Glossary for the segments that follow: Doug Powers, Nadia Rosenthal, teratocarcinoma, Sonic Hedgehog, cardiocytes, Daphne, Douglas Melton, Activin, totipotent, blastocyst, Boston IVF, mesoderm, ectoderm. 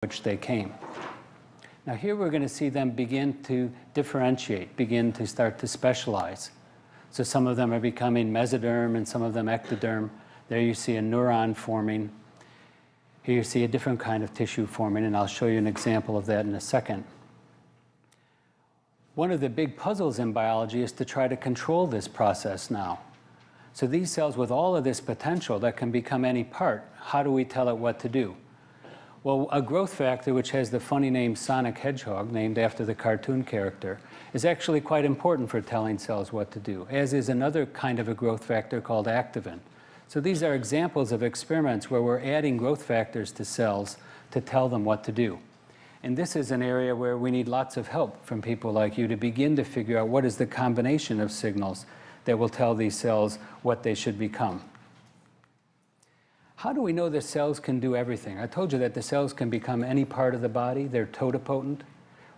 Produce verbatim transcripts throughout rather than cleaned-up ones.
which they came. Now here we're going to see them begin to differentiate, begin to start to specialize. So some of them are becoming mesoderm and some of them ectoderm. There you see a neuron forming. Here you see a different kind of tissue forming, and I'll show you an example of that in a second. One of the big puzzles in biology is to try to control this process now. So these cells with all of this potential that can become any part, how do we tell it what to do? Well, a growth factor, which has the funny name Sonic Hedgehog, named after the cartoon character, is actually quite important for telling cells what to do, as is another kind of a growth factor called Activin. So these are examples of experiments where we're adding growth factors to cells to tell them what to do. And this is an area where we need lots of help from people like you to begin to figure out what is the combination of signals that will tell these cells what they should become. How do we know the cells can do everything? I told you that the cells can become any part of the body. They're totipotent.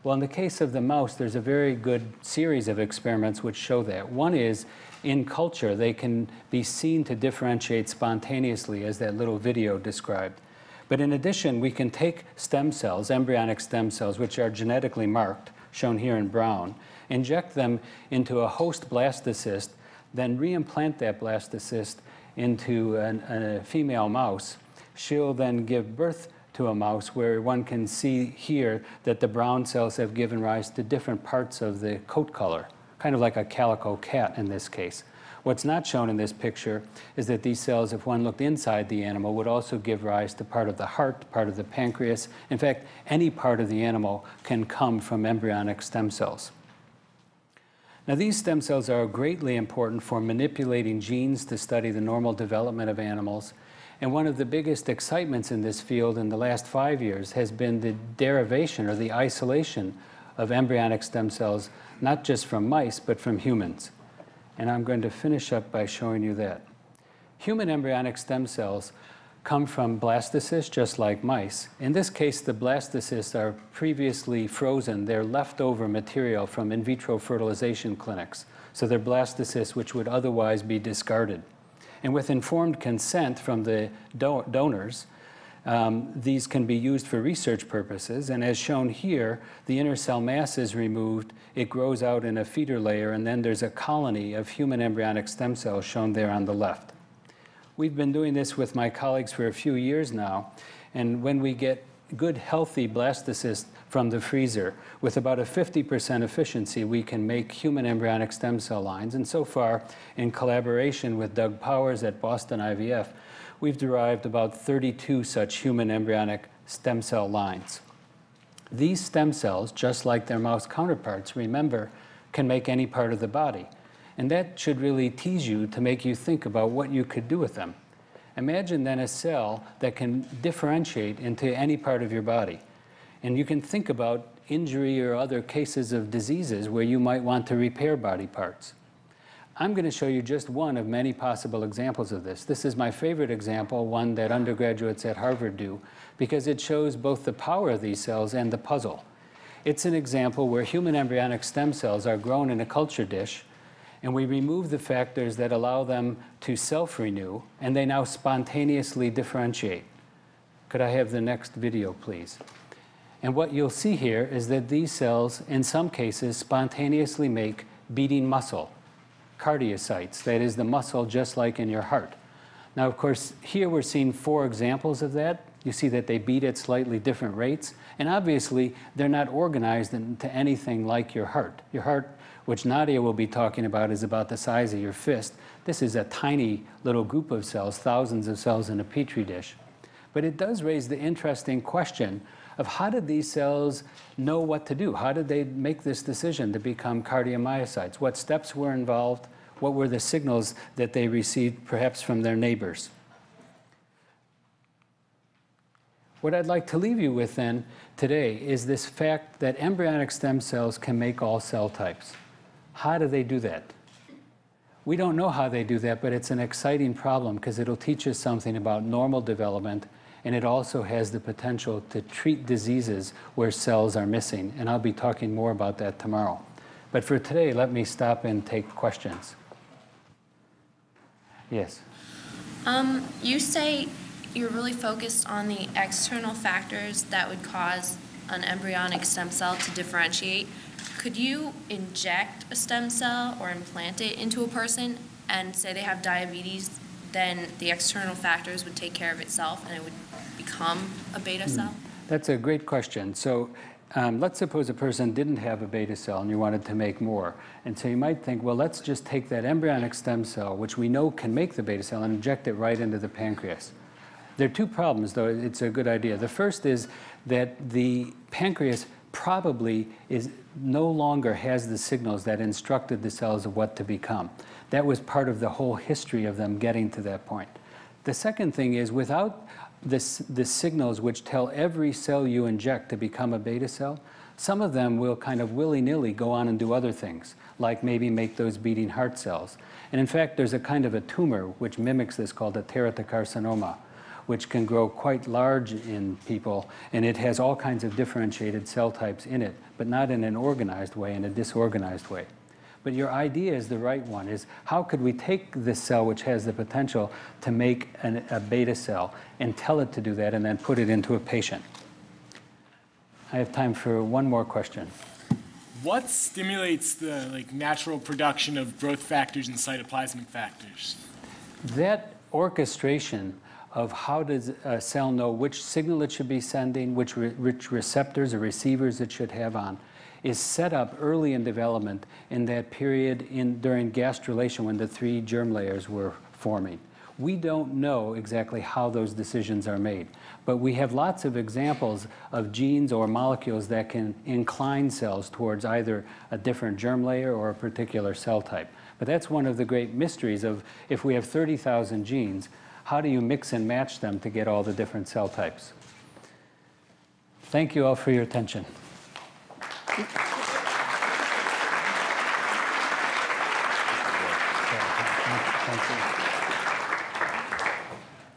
Well, in the case of the mouse, there's a very good series of experiments which show that. One is, in culture, they can be seen to differentiate spontaneously, as that little video described. But in addition, we can take stem cells, embryonic stem cells, which are genetically marked, shown here in brown, inject them into a host blastocyst, then reimplant that blastocyst into an, a female mouse. She'll then give birth to a mouse where one can see here that the brown cells have given rise to different parts of the coat color, kind of like a calico cat in this case. What's not shown in this picture is that these cells, if one looked inside the animal, would also give rise to part of the heart, part of the pancreas. In fact, any part of the animal can come from embryonic stem cells. Now, these stem cells are greatly important for manipulating genes to study the normal development of animals. And one of the biggest excitements in this field in the last five years has been the derivation or the isolation of embryonic stem cells, not just from mice, but from humans. And I'm going to finish up by showing you that. Human embryonic stem cells come from blastocysts, just like mice. In this case, the blastocysts are previously frozen. They're leftover material from in vitro fertilization clinics. So they're blastocysts which would otherwise be discarded. And with informed consent from the do donors, um, these can be used for research purposes. And as shown here, the inner cell mass is removed. It grows out in a feeder layer, and then there's a colony of human embryonic stem cells shown there on the left. We've been doing this with my colleagues for a few years now, and when we get good, healthy blastocysts from the freezer, with about a fifty percent efficiency, we can make human embryonic stem cell lines. And so far, in collaboration with Doug Powers at Boston I V F, we've derived about thirty-two such human embryonic stem cell lines. These stem cells, just like their mouse counterparts, remember, can make any part of the body. And that should really tease you to make you think about what you could do with them. Imagine then a cell that can differentiate into any part of your body. And you can think about injury or other cases of diseases where you might want to repair body parts. I'm going to show you just one of many possible examples of this. This is my favorite example, one that undergraduates at Harvard do, because it shows both the power of these cells and the puzzle. It's an example where human embryonic stem cells are grown in a culture dish, and we remove the factors that allow them to self-renew, and they now spontaneously differentiate. Could I have the next video, please? And what you'll see here is that these cells, in some cases, spontaneously make beating muscle, cardiocytes, that is the muscle just like in your heart. Now, of course, here we're seeing four examples of that. You see that they beat at slightly different rates, and obviously, they're not organized into anything like your heart. Your heart, which Nadia will be talking about, is about the size of your fist. This is a tiny little group of cells, thousands of cells in a petri dish. But it does raise the interesting question of how did these cells know what to do? How did they make this decision to become cardiomyocytes? What steps were involved? What were the signals that they received, perhaps from their neighbors? What I'd like to leave you with then today is this fact that embryonic stem cells can make all cell types. How do they do that? We don't know how they do that, but it's an exciting problem because it'll teach us something about normal development, and it also has the potential to treat diseases where cells are missing, and I'll be talking more about that tomorrow. But for today, let me stop and take questions. Yes? Um, you say you're really focused on the external factors that would cause an embryonic stem cell to differentiate. Could you inject a stem cell or implant it into a person and say they have diabetes, then the external factors would take care of itself and it would become a beta cell? Hmm. That's a great question. So um, let's suppose a person didn't have a beta cell and you wanted to make more. And so you might think, well, let's just take that embryonic stem cell, which we know can make the beta cell, and inject it right into the pancreas. There are two problems, though. It's a good idea. The first is that the pancreas probably is no longer has the signals that instructed the cells of what to become. That was part of the whole history of them getting to that point. The second thing is, without this, the signals which tell every cell you inject to become a beta cell, some of them will kind of willy-nilly go on and do other things, like maybe make those beating heart cells. And in fact, there's a kind of a tumor which mimics this called a teratocarcinoma, which can grow quite large in people, and it has all kinds of differentiated cell types in it, but not in an organized way, in a disorganized way. But your idea is the right one, is how could we take this cell which has the potential to make an, a beta cell and tell it to do that and then put it into a patient? I have time for one more question. What stimulates the like, natural production of growth factors and cytoplasmic factors? That orchestration of how does a cell know which signal it should be sending, which, re which receptors or receivers it should have on, is set up early in development in that period in, during gastrulation when the three germ layers were forming. We don't know exactly how those decisions are made, but we have lots of examples of genes or molecules that can incline cells towards either a different germ layer or a particular cell type. But that's one of the great mysteries of if we have thirty thousand genes, how do you mix and match them to get all the different cell types? Thank you all for your attention.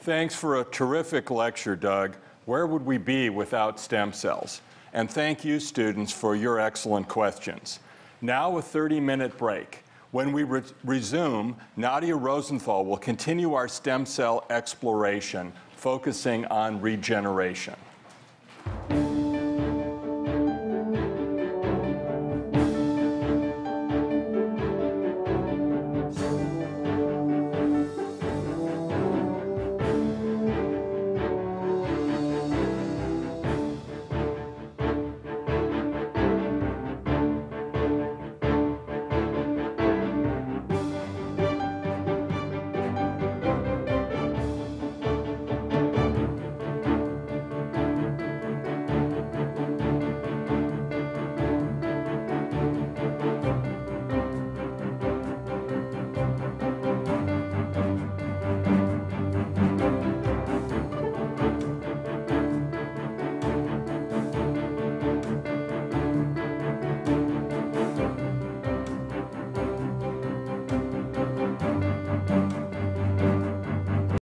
Thanks for a terrific lecture, Doug. Where would we be without stem cells? And thank you, students, for your excellent questions. Now a thirty-minute break. When we re resume, Nadia Rosenthal will continue our stem cell exploration, focusing on regeneration.